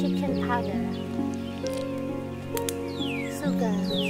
Chicken powder, sugar.